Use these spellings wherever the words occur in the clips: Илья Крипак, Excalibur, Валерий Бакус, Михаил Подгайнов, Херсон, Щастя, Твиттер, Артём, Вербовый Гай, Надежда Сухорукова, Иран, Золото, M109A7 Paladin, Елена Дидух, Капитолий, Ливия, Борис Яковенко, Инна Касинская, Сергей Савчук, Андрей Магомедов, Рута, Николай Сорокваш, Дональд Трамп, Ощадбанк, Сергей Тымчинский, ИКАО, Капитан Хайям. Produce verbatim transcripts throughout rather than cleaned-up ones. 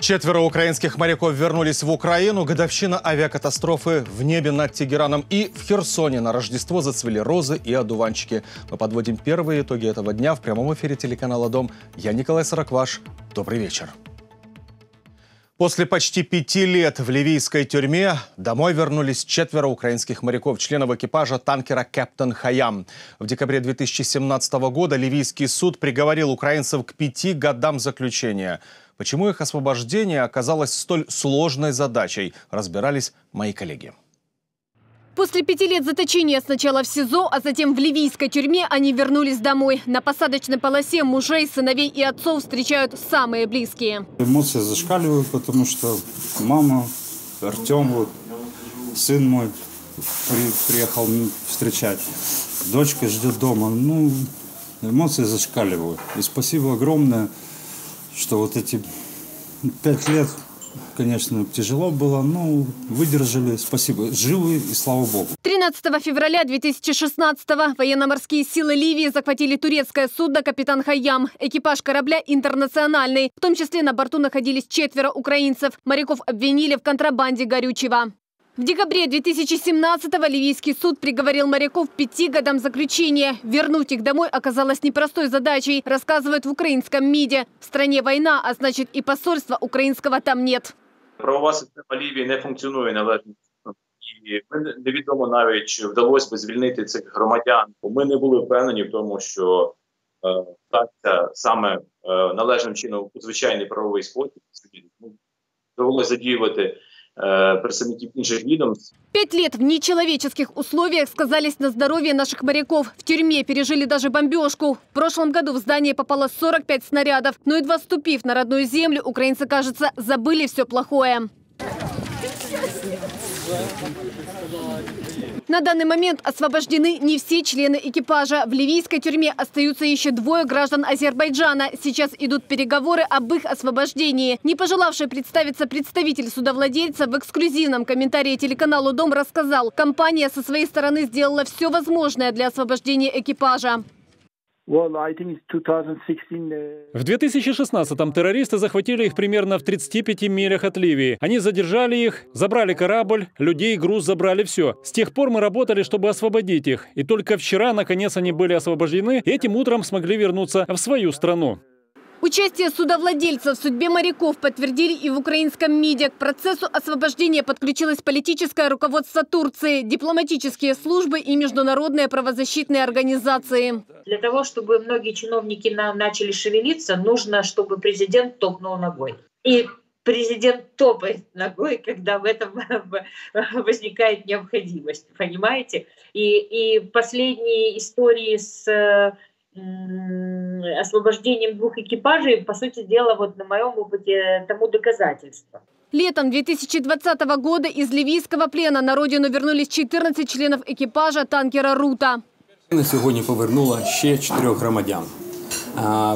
Четверо украинских моряков вернулись в Украину. Годовщина авиакатастрофы в небе над Тегераном и в Херсоне. На Рождество зацвели розы и одуванчики. Мы подводим первые итоги этого дня в прямом эфире телеканала «Дом». Я Николай Сорокваш. Добрый вечер. После почти пяти лет в ливийской тюрьме домой вернулись четверо украинских моряков, членов экипажа танкера «Капитан Хайям». В декабре две тысячи семнадцатого года ливийский суд приговорил украинцев к пяти годам заключения. Почему их освобождение оказалось столь сложной задачей, разбирались мои коллеги. После пяти лет заточения сначала в СИЗО, а затем в ливийской тюрьме они вернулись домой. На посадочной полосе мужей, сыновей и отцов встречают самые близкие. Эмоции зашкаливают, потому что мама, Артём, вот, сын мой при, приехал встречать. Дочка ждет дома. Ну, эмоции зашкаливают. И спасибо огромное, что вот эти пять лет... Конечно, тяжело было, но выдержали. Спасибо. Живы и слава богу. тринадцатого февраля две тысячи шестнадцатого военно-морские силы Ливии захватили турецкое судно «Капитан Хайям». Экипаж корабля интернациональный. В том числе на борту находились четверо украинцев. Моряков обвинили в контрабанде горючего. В декабре две тысячи семнадцатого ливийский суд приговорил моряков к пяти годам заключения. Вернуть их домой оказалось непростой задачей, рассказывают в украинском МИДе. В стране война, а значит и посольства украинского там нет. Правова система Ливии не функціонує належно. І невідомо навіть, чи вдалося б звільнити цих громадян. Ми не були впевнені в тому, що так саме належним чином у звичайний правовий спосіб довелося задіювати представителей інших відомств. Пять лет в нечеловеческих условиях сказались на здоровье наших моряков. В тюрьме пережили даже бомбежку. В прошлом году в здание попало сорок пять снарядов. Но едва ступив на родную землю, украинцы, кажется, забыли все плохое. На данный момент освобождены не все члены экипажа. В ливийской тюрьме остаются еще двое граждан Азербайджана. Сейчас идут переговоры об их освобождении. Не пожелавший представиться представитель судовладельца в эксклюзивном комментарии телеканалу «Дом» рассказал, компания со своей стороны сделала все возможное для освобождения экипажа. В две тысячи шестнадцатом террористы захватили их примерно в тридцати пяти милях от Ливии. Они задержали их, забрали корабль, людей, груз, забрали все. С тех пор мы работали, чтобы освободить их. И только вчера, наконец, они были освобождены и этим утром смогли вернуться в свою страну. Участие судовладельцев в судьбе моряков подтвердили и в украинском МИДе. К процессу освобождения подключилось политическое руководство Турции, дипломатические службы и международные правозащитные организации. Для того, чтобы многие чиновники нам начали шевелиться, нужно, чтобы президент топнул ногой. И президент топает ногой, когда в этом возникает необходимость, понимаете? И, и последние истории с... освобождением двух экипажей, по сути дела, вот на моем опыте тому доказательство. Летом две тысячи двадцатого года из ливийского плена на родину вернулись чотирнадцять членов экипажа танкера «Рута». На сьогодні повернула ще чотирьох громадян.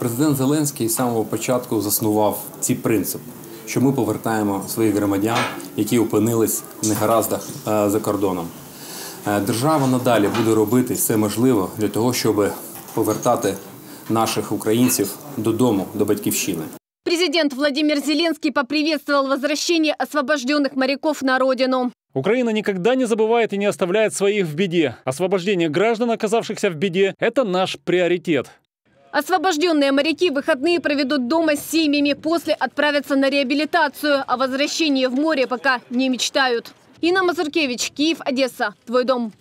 Президент Зеленський з самого початку заснував цей принцип, що ми повертаємо своїх громадян, які опинились в негараздах за кордоном. Держава надалі буде робити все можливе для того, щоб повертати наших українців додому, до батьківщини. Президент Владимир Зеленский поприветствовал возвращение освобожденных моряков на родину. Украина никогда не забывает и не оставляет своих в беде. Освобождение граждан, оказавшихся в беде, это наш приоритет. Освобожденные моряки выходные проведут дома с семьями, после отправятся на реабилитацию. О возвращении в море пока не мечтают. Инна Мазуркевич, Киев, Одесса. Твой дом.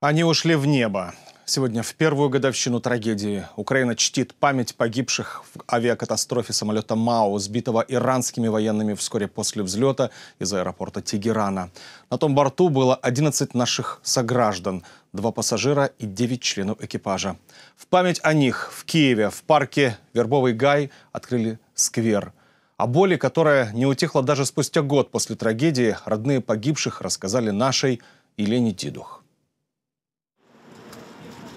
Они ушли в небо. Сегодня в первую годовщину трагедии Украина чтит память погибших в авиакатастрофе самолета МАУ, сбитого иранскими военными вскоре после взлета из аэропорта Тегерана. На том борту было одиннадцать наших сограждан, два пассажира и девять членов экипажа. В память о них в Киеве, в парке Вербовый Гай открыли сквер. О боли, которая не утихла даже спустя год после трагедии, родные погибших рассказали нашей Елене Дидух.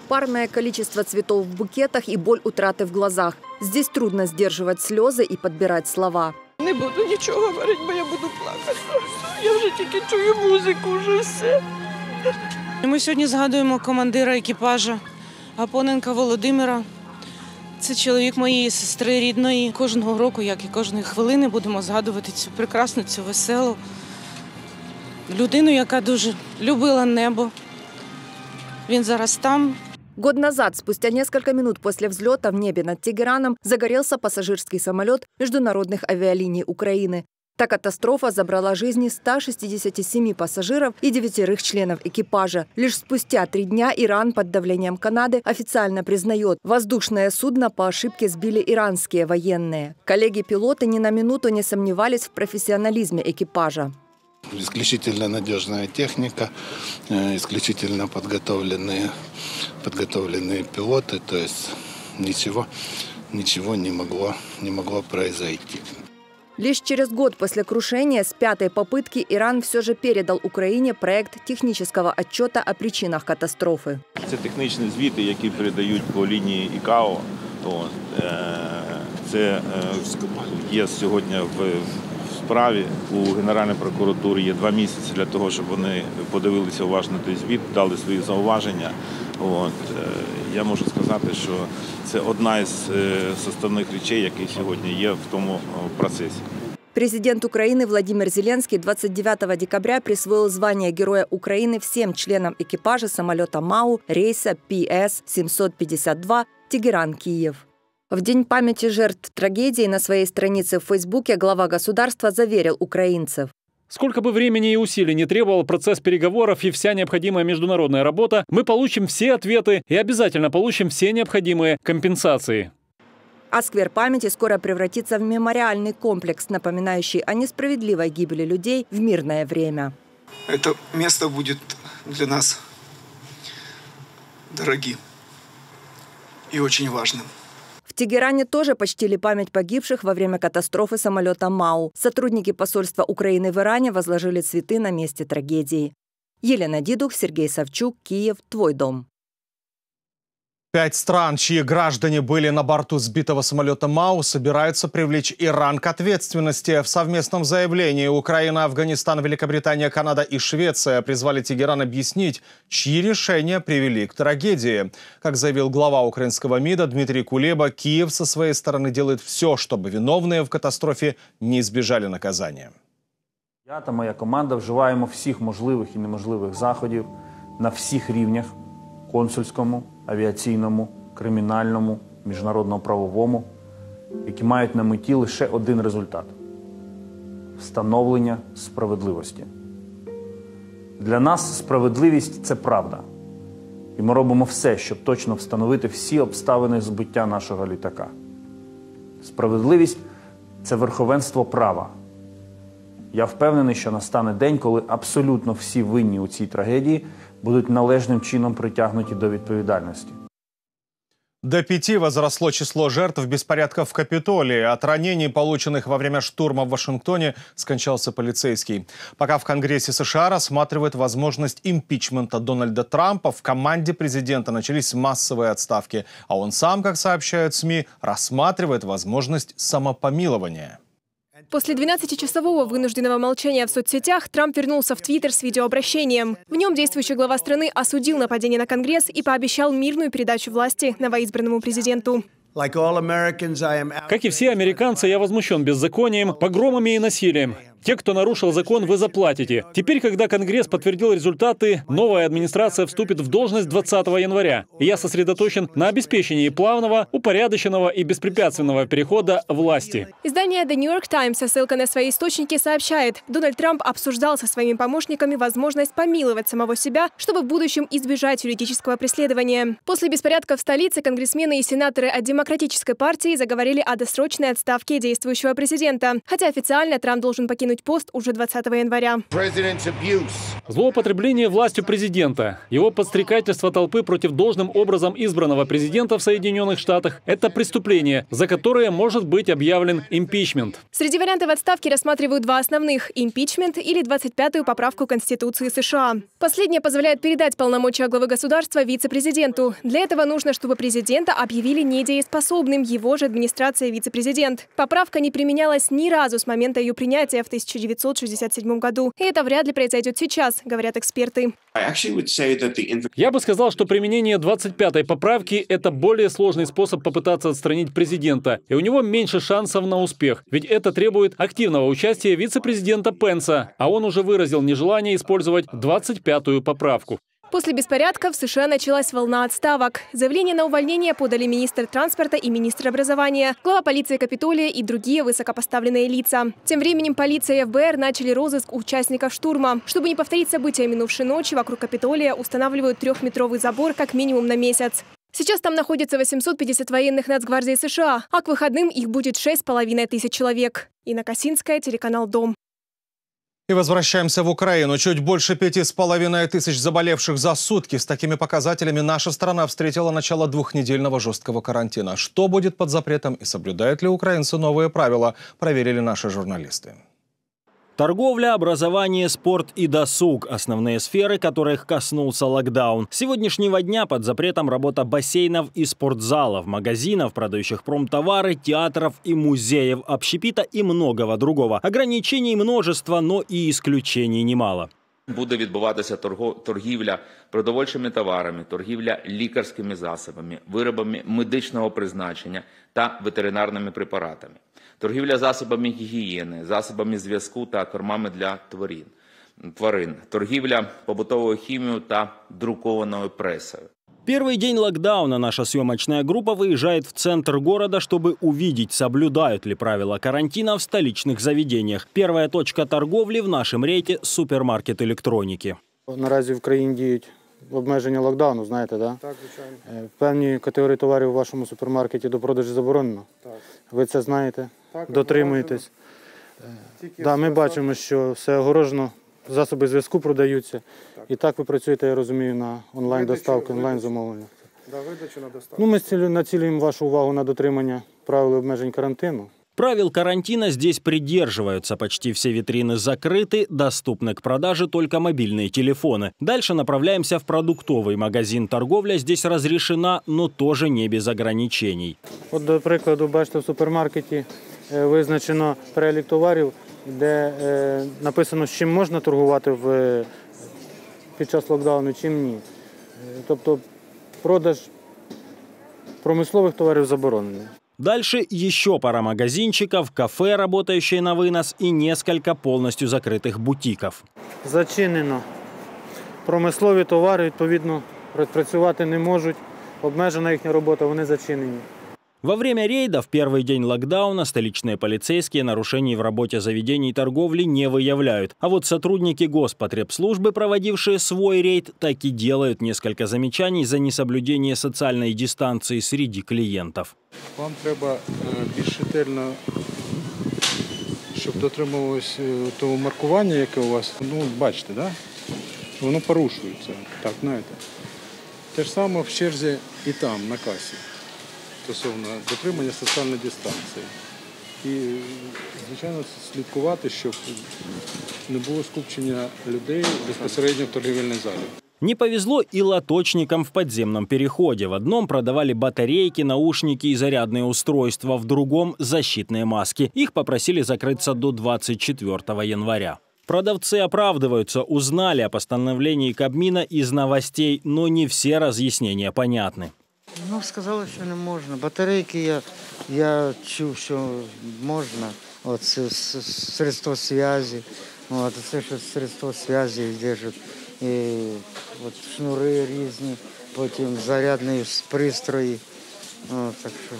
Парное количество цветов в букетах и боль утраты в глазах. Здесь трудно сдерживать слезы и подбирать слова. Не буду ничего говорить, но я буду плакать. Я уже только чую музыку, уже все. Мы сегодня згадуємо командира экипажа Апоненка Володимира. Це чоловік моєї сестри рідної. Кожного року, як і кожної хвилини, будемо згадувати цю прекрасну, цю веселу людину, яка дуже любила небо. Він зараз там. Год назад, спустя несколько минут после взлета, в небе над Тегераном загорелся пассажирский самолет международных авиалиний Украины. Та катастрофа забрала жизни ста шестидесяти семи пассажиров и девятерых членов экипажа. Лишь спустя три дня Иран под давлением Канады официально признает, воздушное судно по ошибке сбили иранские военные. Коллеги-пилоты ни на минуту не сомневались в профессионализме экипажа. Исключительно надежная техника, исключительно подготовленные, подготовленные пилоты, то есть ничего, ничего не могло, не могло произойти. Лишь через год после крушения с пятой попытки Иран все же передал Украине проект технического отчета о причинах катастрофы. Это технические звіти, які передают по линии ИКАО. То, це є сьогодні в справі у Генеральної прокуратури є два місяці для того, щоб вони подивилися уважно той звіт, дали свої зауваження. От. Я можу сказати, що це одна із составних речей, які сьогодні є в тому процесі. Президент Украины Владимир Зеленский двадцать девятого декабря присвоил звание Героя Украины всем членам экипажа самолета МАУ рейса Пэ Эс семьсот пятьдесят два Тегеран-Киев. В День памяти жертв трагедии на своей странице в Фейсбуке глава государства заверил украинцев. Сколько бы времени и усилий не требовал процесс переговоров и вся необходимая международная работа, мы получим все ответы и обязательно получим все необходимые компенсации. А сквер памяти скоро превратится в мемориальный комплекс, напоминающий о несправедливой гибели людей в мирное время. Это место будет для нас дорогим и очень важным. В Тегеране тоже почтили память погибших во время катастрофы самолета МАУ. Сотрудники посольства Украины в Иране возложили цветы на месте трагедии. Елена Дидух, Сергей Савчук, Киев, «Твой дом». Пять стран, чьи граждане были на борту сбитого самолета МАУ, собираются привлечь Иран к ответственности. В совместном заявлении Украина, Афганистан, Великобритания, Канада и Швеция призвали Тегеран объяснить, чьи решения привели к трагедии. Как заявил глава украинского МИДа Дмитрий Кулеба, Киев со своей стороны делает все, чтобы виновные в катастрофе не избежали наказания. Я та моя команда вживаємо всіх можливих і неможливих заходів на всіх рівнях – консульському, авіаційному, кримінальному, міжнародно-правовому, які мають на меті лише один результат – встановлення справедливості. Для нас справедливість – це правда. І ми робимо все, щоб точно встановити всі обставини збиття нашого літака. Справедливість – це верховенство права. Я впевнений, що настане день, коли абсолютно всі винні у цій трагедії будут належным чином притягнуты до ответственности. До пяти возросло число жертв беспорядков в Капитолии. От ранений, полученных во время штурма в Вашингтоне, скончался полицейский. Пока в Конгрессе США рассматривают возможность импичмента Дональда Трампа, в команде президента начались массовые отставки. А он сам, как сообщают СМИ, рассматривает возможность самопомилования. После двенадцатичасового вынужденного молчания в соцсетях Трамп вернулся в Твиттер с видеообращением. В нем действующий глава страны осудил нападение на Конгресс и пообещал мирную передачу власти новоизбранному президенту. Как и все американцы, я возмущен беззаконием, погромами и насилием. Те, кто нарушил закон, вы заплатите. Теперь, когда Конгресс подтвердил результаты, новая администрация вступит в должность двадцатого января. И я сосредоточен на обеспечении плавного, упорядоченного и беспрепятственного перехода власти. Издание The New York Times со ссылкой на свои источники сообщает, Дональд Трамп обсуждал со своими помощниками возможность помиловать самого себя, чтобы в будущем избежать юридического преследования. После беспорядка в столице конгрессмены и сенаторы от Демократической партии заговорили о досрочной отставке действующего президента. Хотя официально Трамп должен покинуть пост уже двадцатого января. Злоупотребление властью президента, его подстрекательство толпы против должным образом избранного президента в Соединенных Штатах – это преступление, за которое может быть объявлен импичмент. Среди вариантов отставки рассматривают два основных – импичмент или двадцать пятую поправку Конституции США. Последняя позволяет передать полномочия главы государства вице-президенту. Для этого нужно, чтобы президента объявили недееспособным его же администрация вице-президент. Поправка не применялась ни разу с момента ее принятия в тысяча девятьсот девяностом тысяча девятьсот шестьдесят седьмом году. И это вряд ли произойдет сейчас, говорят эксперты. Я бы сказал, что применение двадцать пятой поправки – это более сложный способ попытаться отстранить президента. И у него меньше шансов на успех. Ведь это требует активного участия вице-президента Пенса. А он уже выразил нежелание использовать двадцать пятую поправку. После беспорядков в США началась волна отставок. Заявление на увольнение подали министр транспорта и министр образования, глава полиции Капитолия и другие высокопоставленные лица. Тем временем полиция и ФБР начали розыск участников штурма. Чтобы не повторить события минувшей ночи, вокруг Капитолия устанавливают трехметровый забор как минимум на месяц. Сейчас там находится восемьсот пятьдесят военных Нацгвардии США, а к выходным их будет шесть с половиной тысяч человек. Инна Касинская, телеканал «Дом». И возвращаемся в Украину. Чуть больше пяти с половиной тысяч заболевших за сутки. С такими показателями наша страна встретила начало двухнедельного жесткого карантина. Что будет под запретом и соблюдают ли украинцы новые правила, проверили наши журналисты. Торговля, образование, спорт и досуг – основные сферы, которых коснулся локдаун. С сегодняшнего дня под запретом работа бассейнов и спортзалов, магазинов, продающих промтовары, театров и музеев, общепита и многого другого. Ограничений множество, но и исключений немало. Буде відбуватися торгівля продовольчими товарами, торгівля лікарськими засобами, виробами медичного призначення та ветеринарними препаратами, торгівля засобами гігієни, засобами зв'язку та кормами для тварин, торгівля побутовою хімією та друкованою пресою. Первый день локдауна наша съемочная группа выезжает в центр города, чтобы увидеть, соблюдают ли правила карантина в столичных заведениях. Первая точка торговли в нашем рейте – супермаркет электроники. Наразі в Украине действует обмеження локдауну, знаете, да? Так, звичайно. Певні категорії товарів в вашому супермаркеті до продажу заборонено. Так. Ви це знаєте, так, дотримуєтесь. Да, ми бачимо, що все огорожено. Засоби зв'язку продаються. І так ви працюєте, я розумію, на онлайн-доставку, онлайн-замовлення. Ну, ми націлюємо вашу увагу на дотримання правил обмежень карантину. Правил карантина здесь придерживаются. Почти все витрины закрыты, доступны к продаже только мобильные телефоны. Дальше направляемся в продуктовый магазин. Торговля здесь разрешена, но тоже не без ограничений. Вот, до прикладу, бачите, в супермаркеті визначено перелік товарів, де е, написано, з чим можна торгувати в, під час локдауну, чим ні. Тобто продаж промислових товарів заборонений. Дальше еще пара магазинчиков, кафе, работающие на вынос, и несколько полностью закрытых бутиков. Зачинено. Промислові товари, відповідно, працювати не можуть. Обмежена їхня робота, вони зачинені. Во время рейда в первый день локдауна столичные полицейские нарушений в работе заведений торговли не выявляют. А вот сотрудники Госпотребслужбы, проводившие свой рейд, так и делают несколько замечаний за несоблюдение социальной дистанции среди клиентов. Вам треба більш ретельно, щоб дотримувалось того маркування, яке у вас, ну, бачите, да? Воно порушується, так, знаєте. Те ж саме в черзі і там, на касі. Стосовно дотримання соціальної дистанції. І, звичайно, слідкувати, щоб не було скупчення людей безпосередньо в торгівельній залі. Не повезло и лоточникам в подземном переходе. В одном продавали батарейки, наушники и зарядные устройства, в другом – защитные маски. Их попросили закрыться до двадцать четвёртого января. Продавцы оправдываются, узнали о постановлении Кабмина из новостей, но не все разъяснения понятны. Ну, сказали, що не можна. Батарейки я, я чув, що можна. От, средство зв'язку, от, все, що средство зв'язку держать. І от, шнури різні, потім зарядні пристрої. От, так що,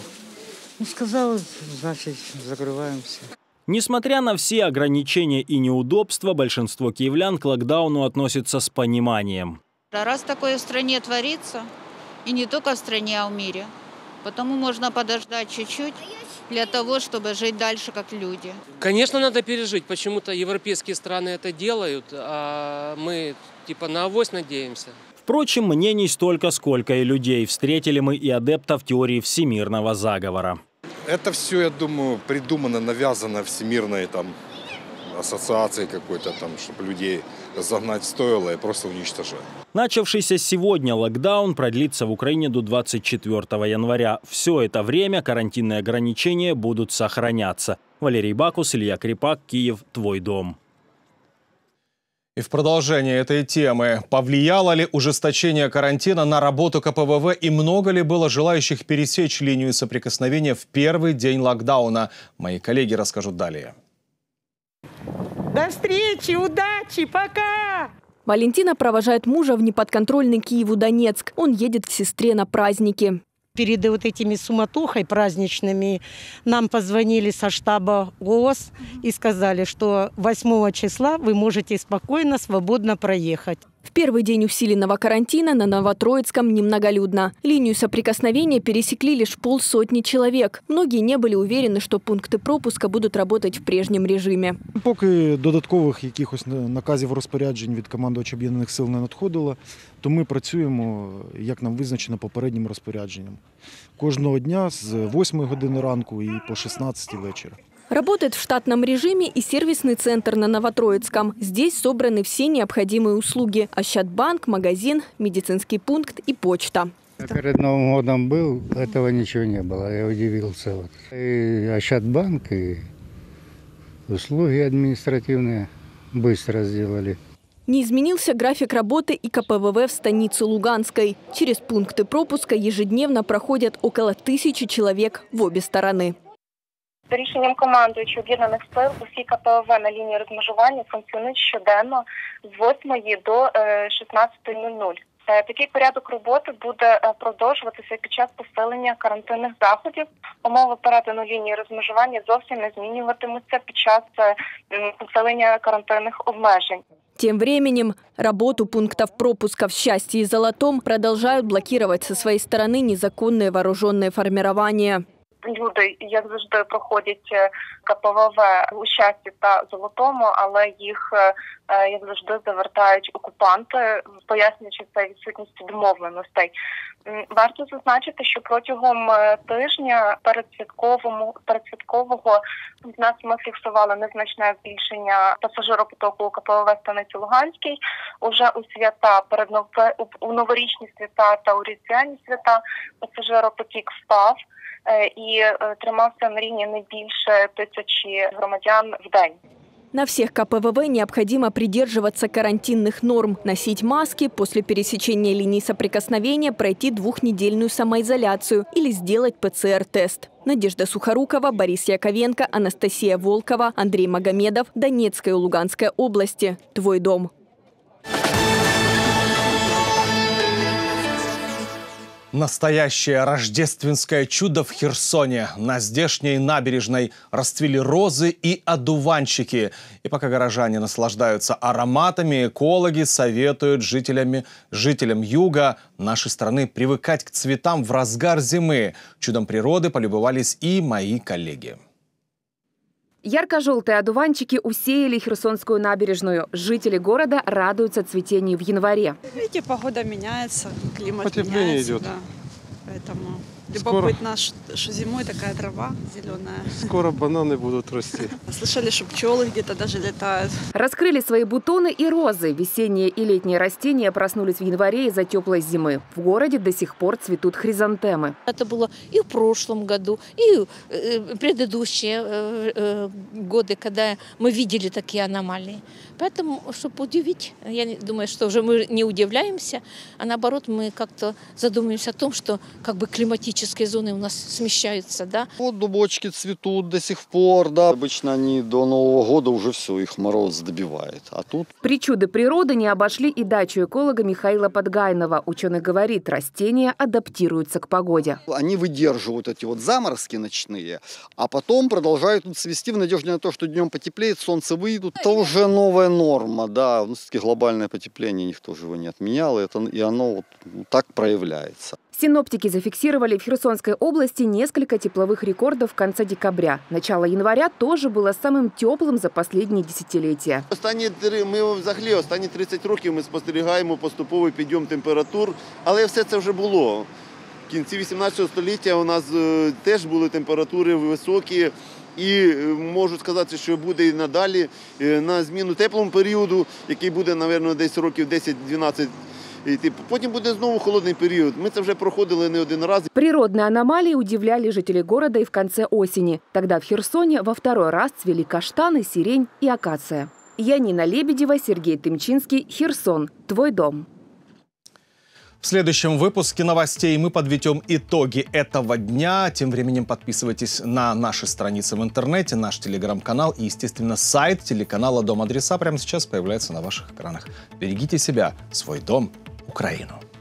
ну, сказали, значить, закриваємося. Несмотря на все ограничения и неудобства, большинство киевлян к локдауну относятся с пониманием. Раз такое в стране творится... И не только в стране, а в мире. Потому можно подождать чуть-чуть для того, чтобы жить дальше как люди. Конечно, надо пережить. Почему-то европейские страны это делают, а мы типа на авось надеемся. Впрочем, мнений столько, сколько и людей. Встретили мы и адептов теории всемирного заговора. Это все, я думаю, придумано, навязано всемирной там ассоциации какой-то там, чтобы людей загнать в стойло и просто уничтожать. Начавшийся сегодня локдаун продлится в Украине до двадцать четвёртого января. Все это время карантинные ограничения будут сохраняться. Валерий Бакус, Илья Крипак, Киев, «Твой дом». И в продолжение этой темы. Повлияло ли ужесточение карантина на работу ка пэ вэ вэ и много ли было желающих пересечь линию соприкосновения в первый день локдауна? Мои коллеги расскажут далее. До встречи, удачи, пока! Валентина провожает мужа в неподконтрольный Киеву Донецк. Он едет к сестре на праздники. Перед вот этими суматохой праздничными нам позвонили со штаба ГОС и сказали, что восьмого числа вы можете спокойно, свободно проехать. В первый день усиленного карантина на Новотроицком немноголюдно. Линию соприкосновения пересекли лишь полсотни человек. Многие не были уверены, что пункты пропуска будут работать в прежнем режиме. Поки додаткових якихось наказів розпоряджень від командувача об'єднаних сил не надходило, то ми працюємо, як нам визначено, попереднім розпорядженням. Кожного дня з восьмої години ранку і по шістнадцятій вечора. Работает в штатном режиме и сервисный центр на Новотроицком. Здесь собраны все необходимые услуги – Ощадбанк, магазин, медицинский пункт и почта. Перед Новым годом был, этого ничего не было, я удивился. Вот. И Ощадбанк, и услуги административные быстро сделали. Не изменился график работы и ка пэ вэ вэ в Станице Луганской. Через пункты пропуска ежедневно проходят около тысячи человек в обе стороны. За рішенням командуючого об'єднаних сил усі ка пе вэ вэ на лінії розмежування функціонують щоденно з восьмої до шістнадцятої. Такий порядок роботи буде продовжуватися під час посилення карантинних заходів. Умови перетину лінії розмежування зовсім не змінюватимуться під час посилення карантинних обмежень. Тем временем работу пунктов пропуска в Счастье и Золотом продолжают блокировать со своей стороны незаконные вооруженные формирования. Люди, як завжди, проходять ка пе вэ вэ у Щасті та Золотому, але їх, як завжди, завертають окупанти, пояснюючи це відсутністю домовленостей. Варто зазначити, що протягом тижня передсвяткового в нас ми фіксували незначне збільшення пасажиропотоку у ка пе вэ вэ Станиці Луганській. Уже у свята, перед нове, у новорічні свята та у різдвяні свята пасажиропотік впав і тримався на рівні не більше тисячі громадян в день. На всех ка пэ вэ вэ необходимо придерживаться карантинных норм, носить маски, после пересечения линии соприкосновения пройти двухнедельную самоизоляцию или сделать пэ цэ эр тест. Надежда Сухорукова, Борис Яковенко, Анастасия Волкова, Андрей Магомедов, Донецкая и Луганская области. «Твой дом». Настоящее рождественское чудо в Херсоне. На здешней набережной расцвели розы и одуванчики. И пока горожане наслаждаются ароматами, экологи советуют жителям, жителям юга нашей страны привыкать к цветам в разгар зимы. Чудом природы полюбовались и мои коллеги. Ярко-желтые одуванчики усеяли Херсонскую набережную. Жители города радуются цветению в январе. Видите, погода меняется, климат Потепление меняется. Идет. Да. Поэтому Скоро... любопытно, что зимой такая трава зеленая. Скоро бананы будут расти. Слышали, что пчелы где-то даже летают. Раскрыли свои бутоны и розы. Весенние и летние растения проснулись в январе из-за теплой зимы. В городе до сих пор цветут хризантемы. Это было и в прошлом году, и предыдущие годы, когда мы видели такие аномалии. Поэтому, чтобы удивить, я думаю, что уже мы не удивляемся, а наоборот мы как-то задумаемся о том, что как бы климатические зоны у нас смещаются. Да? Вот дубочки цветут до сих пор. Да. Обычно они до Нового года уже все, их мороз добивает. А тут... Причуды природы не обошли и дачу эколога Михаила Подгайнова. Ученый говорит, растения адаптируются к погоде. Они выдерживают эти вот заморозки ночные, а потом продолжают тут свести в надежде на то, что днем потеплеет, солнце выйдет. Это уже новое норма, да, все-таки глобальное потепление никто же его не отменял, и, это, и оно вот так проявляется. Синоптики зафиксировали в Херсонской области несколько тепловых рекордов в конце декабря. Начало января тоже было самым теплым за последние десятилетия. Мы взагалі останні тридцять років ми спостерігаємо поступовий підйом температур, але все це вже було. В кінці вісімнадцятого століття у нас теж були температури високі. І можу сказати, що буде і надалі на зміну теплому періоду, який буде, мабуть, десь років десять-дванадцять І типу, потім буде знову холодний період. Ми це вже проходили не один раз. Природные аномалии удивляли жителей города и в конце осени. Тогда в Херсоне во второй раз цвели каштаны, сирень и акация. Янина Лебедева, Сергей Тымчинский, Херсон. Твой дом. В следующем выпуске новостей мы подведем итоги этого дня. Тем временем подписывайтесь на наши страницы в интернете, наш телеграм-канал и, естественно, сайт телеканала «Дом». Адреса прямо сейчас появляются на ваших экранах. Берегите себя, свой дом, Украину.